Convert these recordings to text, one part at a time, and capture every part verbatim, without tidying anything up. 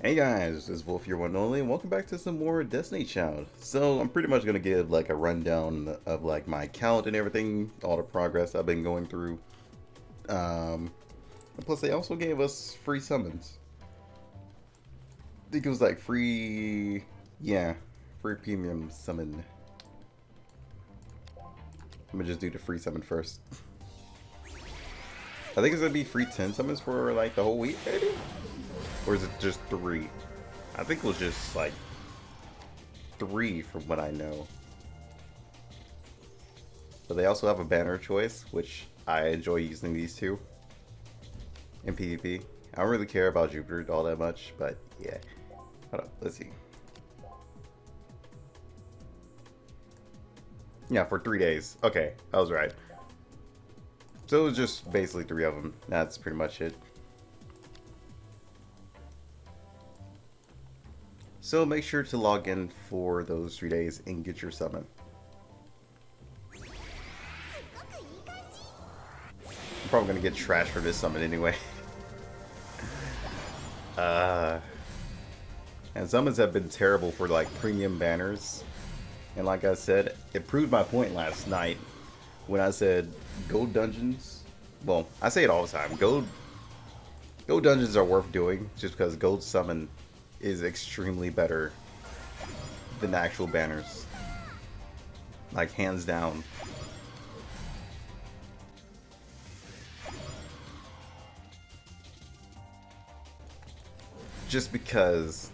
Hey guys, it's Wolf, your one and only, and welcome back to some more Destiny Child. So I'm pretty much going to give like a rundown of like my account and everything, all the progress I've been going through. Um, plus they also gave us free summons. I think it was like free, yeah, free premium summon. I'm going to just do the free summon first. I think it's going to be free ten summons for like the whole week, maybe? Or is it just three? I think it was just like three from what I know. But they also have a banner choice, which I enjoy using these two in PvP. I don't really care about Jupiter all that much, but yeah. Hold up, let's see. Yeah, for three days. Okay, I was right. So it was just basically three of them. That's pretty much it. So make sure to log in for those three days and get your summon. I'm probably gonna get trash for this summon anyway. uh, and summons have been terrible for like premium banners. And like I said, it proved my point last night when I said gold dungeons. Well, I say it all the time. Gold, gold dungeons are worth doing just because gold summon is extremely better than actual banners, like hands down. Just because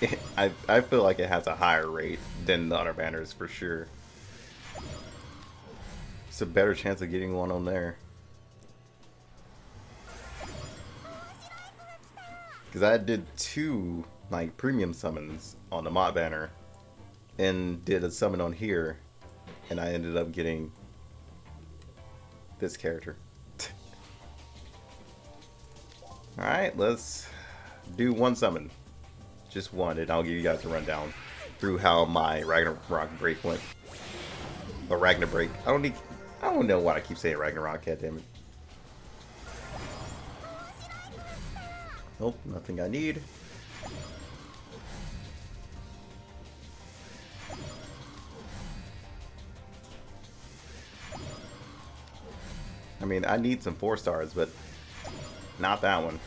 it, I, I feel like it has a higher rate than the other banners for sure. It's a better chance of getting one on there. Because I did two like premium summons on the mod banner and did a summon on here, and I ended up getting this character. Alright, let's do one summon. Just one, and I'll give you guys a rundown through how my RagnaBreak went. Or RagnaBreak. I don't need I don't know why I keep saying Ragnarok, goddammit. Nope, nothing I need. I mean, I need some four stars, but not that one.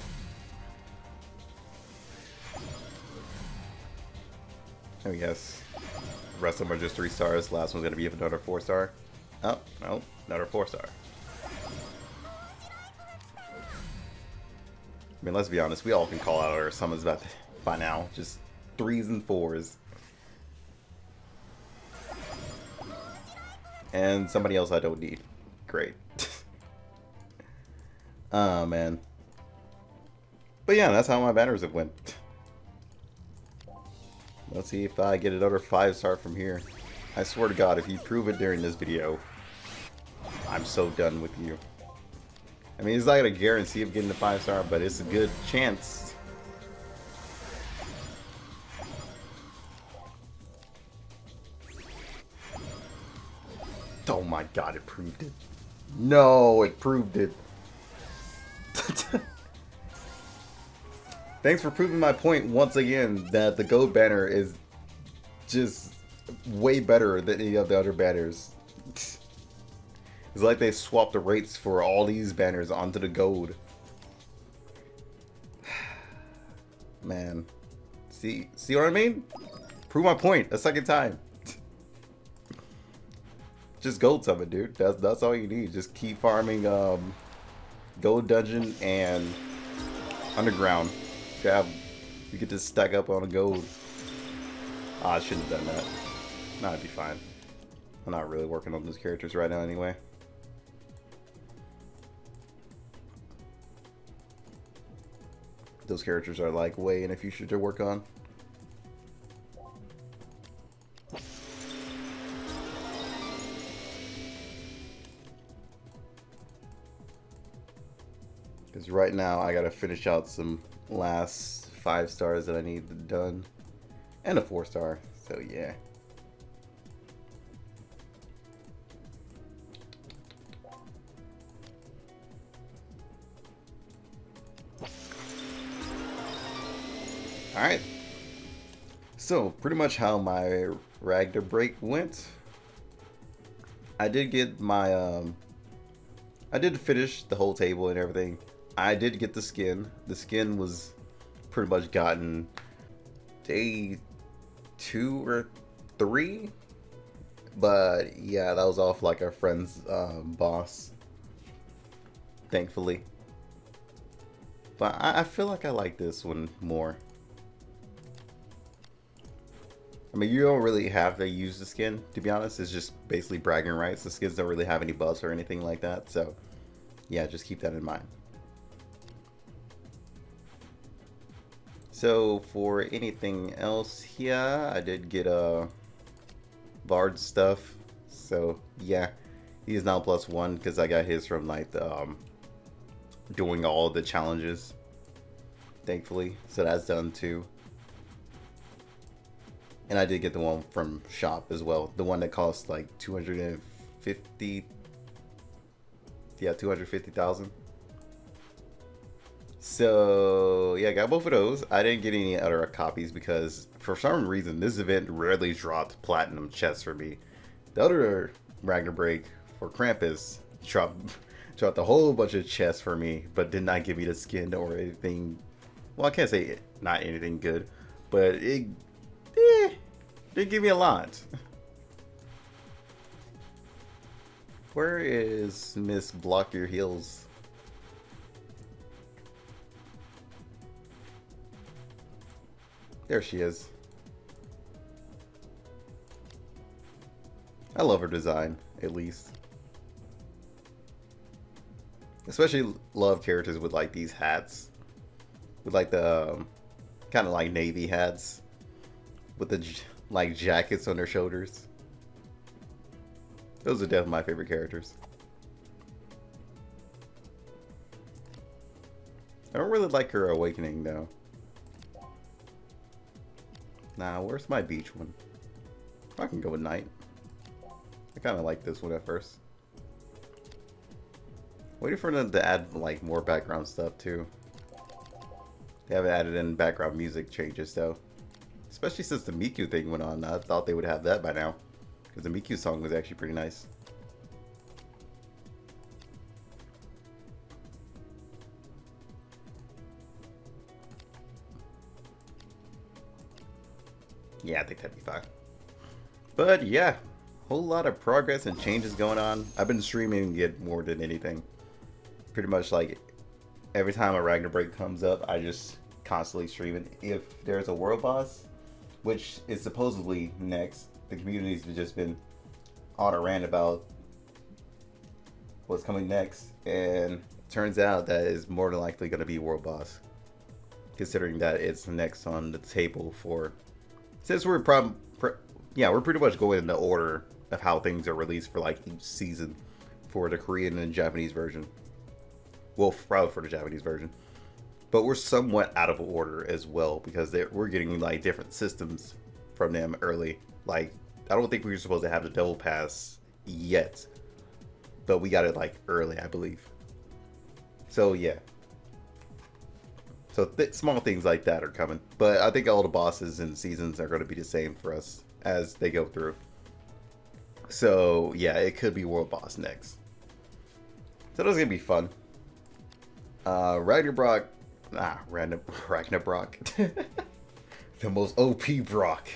I guess the rest of them are just three stars. The last one's gonna be another four star. Oh, no, another four star. I mean, let's be honest, we all can call out our summons about by now. Just threes and fours. And somebody else I don't need. Great. Oh, man. But yeah, that's how my banners have went. Let's see if I get another five star from here. I swear to God, if you prove it during this video, I'm so done with you. I mean, it's not a guarantee of getting the five star, but it's a good chance. Oh my God, it proved it. No, it proved it. Thanks for proving my point once again that the gold banner is just way better than any of the other banners. It's like they swapped the rates for all these banners onto the gold. Man. See see what I mean? Prove my point a second time. Just gold summon, dude. That's that's all you need. Just keep farming um gold dungeon and underground. Grab you get to stack up on the gold. Ah, I shouldn't have done that. Nah, it'd be fine. I'm not really working on those characters right now anyway. Those characters are like way in the future to work on. Because right now I gotta finish out some last five stars that I need done. And a four star, so yeah. Alright. So, pretty much how my RagnaBreak went. I did get my, um... I did finish the whole table and everything. I did get the skin. The skin was pretty much gotten day two or three. But, yeah, that was off, like, our friend's um, boss. Thankfully. But I, I feel like I like this one more. I mean, you don't really have to use the skin, to be honest. It's just basically bragging rights. The skins don't really have any buffs or anything like that. So, yeah, just keep that in mind. So, for anything else here, I did get a... Uh, Bard stuff, so yeah, he's now plus one because I got his from like the, um, doing all the challenges, thankfully, so that's done too. And I did get the one from shop as well, the one that costs like two hundred fifty, yeah, two hundred fifty thousand. So yeah, I got both of those. I didn't get any other copies because for some reason this event rarely dropped platinum chests for me. The other RagnaBreak for Krampus dropped, dropped a whole bunch of chests for me, but did not give me the skin or anything. Well, I can't say it, not anything good, but it eh, did give me a lot. Where is Miss Block Your Heels? There she is. I love her design, at least. Especially love characters with like these hats. With like the um, kind of like navy hats. With the j like jackets on their shoulders. Those are definitely my favorite characters. I don't really like her awakening though. Nah, where's my beach one? I can go with night. I kind of like this one at first. Waiting for them to add like more background stuff too. They haven't added in background music changes though. Especially since the Miku thing went on. I thought they would have that by now. Because the Miku song was actually pretty nice. Yeah, I think that'd be fine. But yeah, whole lot of progress and changes going on. I've been streaming it more than anything. Pretty much like every time a RagnaBreak comes up, I just constantly stream it. If there's a world boss, which is supposedly next, the community's just been on a rant about what's coming next. And it turns out that is more than likely going to be world boss. Considering that it's next on the table for... Since we're prob- yeah, we're pretty much going in the order of how things are released for like each season for the Korean and Japanese version. Well, probably for the Japanese version. But we're somewhat out of order as well because we're getting like different systems from them early. Like, I don't think we were supposed to have the Devil Pass yet, but we got it like early, I believe. So yeah. So th small things like that are coming. But I think all the bosses and seasons are going to be the same for us as they go through. So yeah, it could be World Boss next. So that's going to be fun. Uh, RagnaBrock. Ah, Ragna, RagnaBrock. The most O P Brock.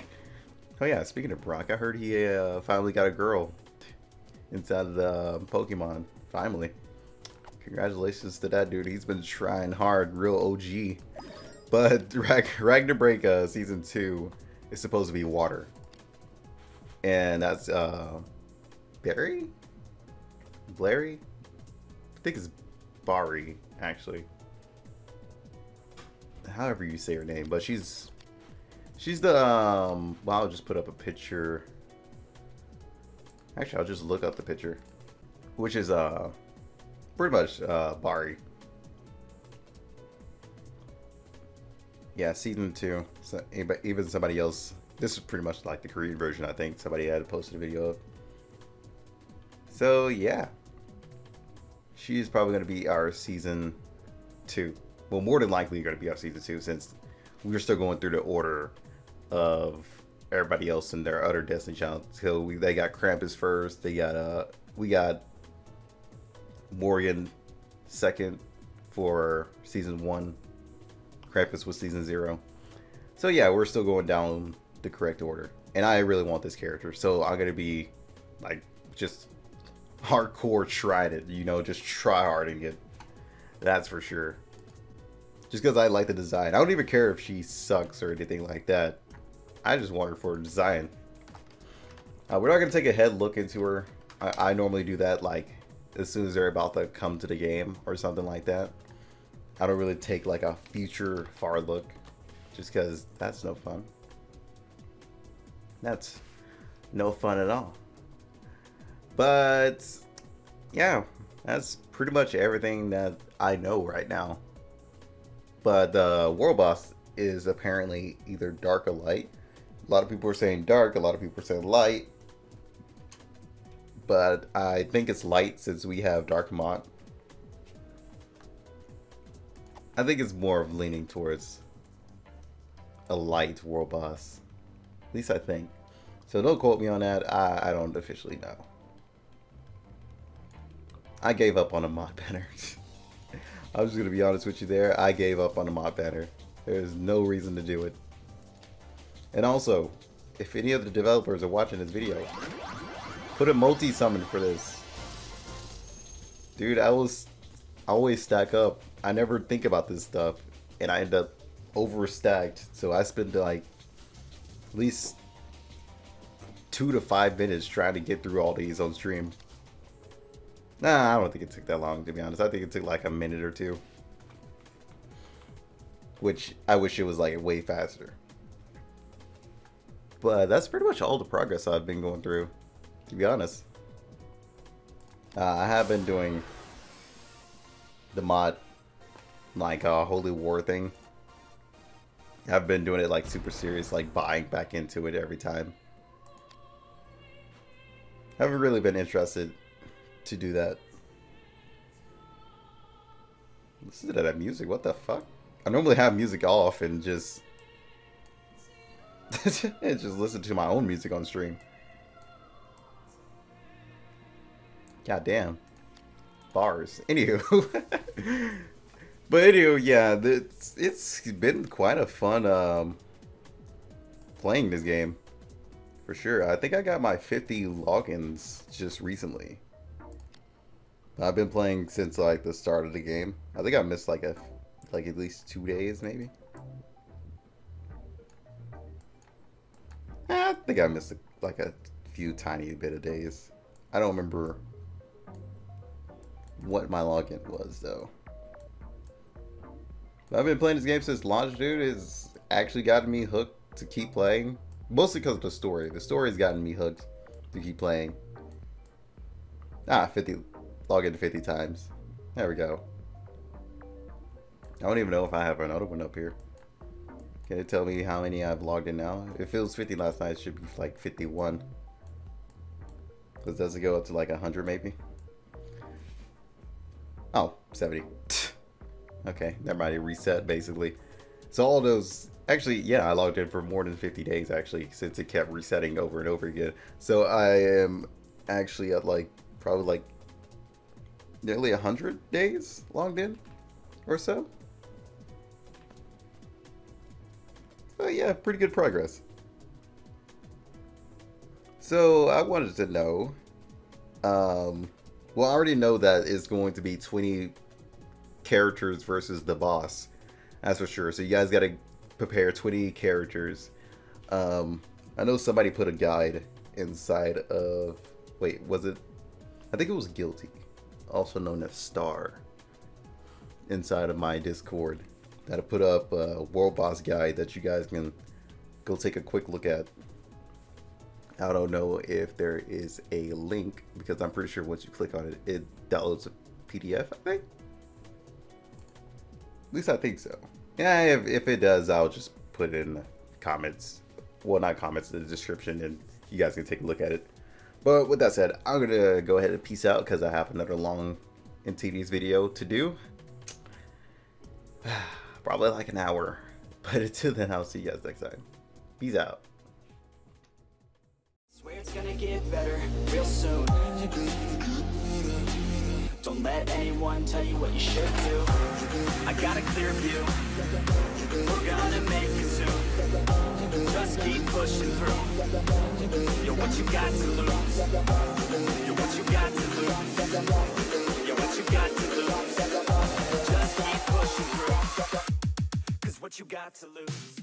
Oh yeah, speaking of Brock, I heard he uh, finally got a girl inside of the Pokemon. Finally. Congratulations to that dude. He's been trying hard, real O G. But Rag RagnaBreak uh, season two is supposed to be water, and that's uh, Bari, Blairy. I think it's Bari actually. However you say her name, but she's she's the. Um, well, I'll just put up a picture. Actually, I'll just look up the picture, which is uh. Pretty much, uh, Bari. Yeah, season two. So anybody, even somebody else. This is pretty much like the Korean version, I think. Somebody had posted a video of. So, yeah. She's probably going to be our season two. Well, more than likely, you're going to be our season two since we were still going through the order of everybody else in their other Destiny Child. So we, they got Krampus first. They got uh, we got Morion second for season one. Krampus was season zero. So yeah, we're still going down the correct order. And I really want this character, so I'm gonna be like just hardcore tried it, you know, just try hard and get. That's for sure. Just because I like the design. I don't even care if she sucks or anything like that. I just want her for design. Uh, we're not going to take a head look into her. I, I normally do that like as soon as they're about to come to the game or something like that. I don't really take like a future far look just because that's no fun. That's no fun at all. But yeah, that's pretty much everything that I know right now. But the world boss is apparently either dark or light. A lot of people are saying dark, a lot of people are saying light. But I think it's light since we have dark mod. I think it's more of leaning towards a light world boss. At least I think. So don't quote me on that. I, I don't officially know. I gave up on a mod banner. I'm just gonna be honest with you there. I gave up on a mod banner. There's no reason to do it. And also, if any of the developers are watching this video, put a multi-summon for this. Dude, I was I always stack up. I never think about this stuff, and I end up overstacked. So I spend like at least two to five minutes trying to get through all these on stream. Nah, I don't think it took that long, to be honest. I think it took like a minute or two. Which, I wish it was like way faster. But that's pretty much all the progress I've been going through, to be honest. Uh, I have been doing the mod, like a uh, Holy War thing. I've been doing it like super serious, like buying back into it every time. I haven't really been interested to do that. Listen to that music, what the fuck? I normally have music off and just and just listen to my own music on stream. God damn. Bars. Anywho. But anywho, yeah, it's, it's been quite a fun um, playing this game. For sure. I think I got my fifty logins just recently. I've been playing since like the start of the game. I think I missed like a, like at least two days maybe. I think I missed a, like a few tiny bit of days. I don't remember what my login was though. But I've been playing this game since launch, dude. It's actually gotten me hooked to keep playing. Mostly because of the story. The story's gotten me hooked to keep playing. Ah, fifty. Log in fifty times. There we go. I don't even know if I have another one up here. Can it tell me how many I've logged in now? If it was fifty last night, it should be like fifty-one. Because does it go up to like one hundred maybe? Oh, seventy. Okay, never mind. It reset basically. So all those... Actually, yeah, I logged in for more than fifty days actually. Since it kept resetting over and over again. So I am actually at like... Probably like... nearly a hundred days logged in or so. So yeah, pretty good progress. So I wanted to know, um, well, I already know that it's going to be twenty characters versus the boss. That's for sure. So you guys got to prepare twenty characters. Um, I know somebody put a guide inside of, wait, was it? I think it was Guilty, also known as Star, inside of my Discord, that I put up a world boss guide that you guys can go take a quick look at. I don't know if there is a link because I'm pretty sure once you click on it, it downloads a P D F, I think. At least I think so. Yeah, if, if it does, I'll just put it in the comments. Well, not comments, in the description, and you guys can take a look at it. But with that said, I'm going to go ahead and peace out because I have another long and tedious video to do. Probably like an hour. But until then, I'll see you guys next time. Peace out. Swear it's gonna get better real soon. Don't let anyone tell you what you should do. I got a clear view. We're gonna make it soon. Just keep pushing through. You're what you got to lose. You're what you got to lose. You're what you got to lose. Just keep pushing through. 'Cause what you got to lose.